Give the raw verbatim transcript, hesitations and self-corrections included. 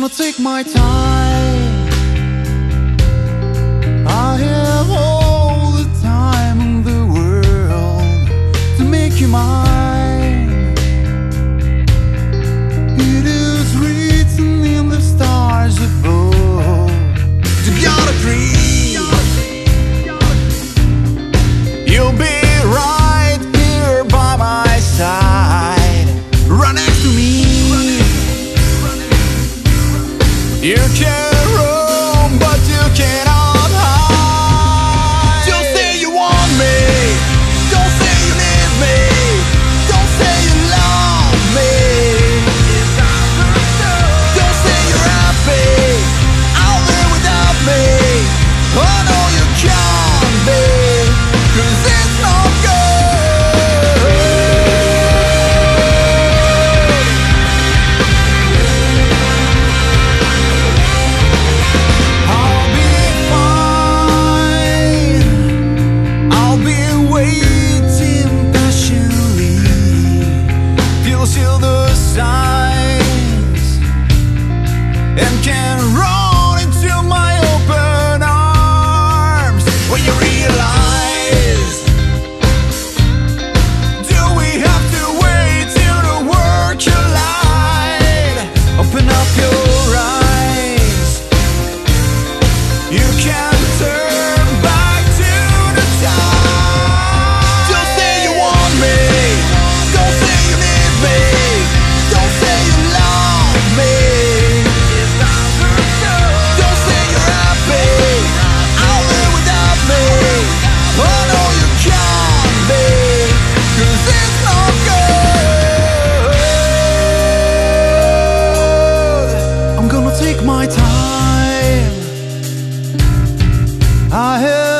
gonna take my time. I have all the time in the world to make you mine. It is written in the stars above. You gotta dream. You'll be right here by my side. Run next to me. You can roam, but you cannot hide. Don't say you want me. Don't say you need me. Don't say you love me. Don't say you're happy out there without me. Oh no, you can't be, 'cause it's not my time. I have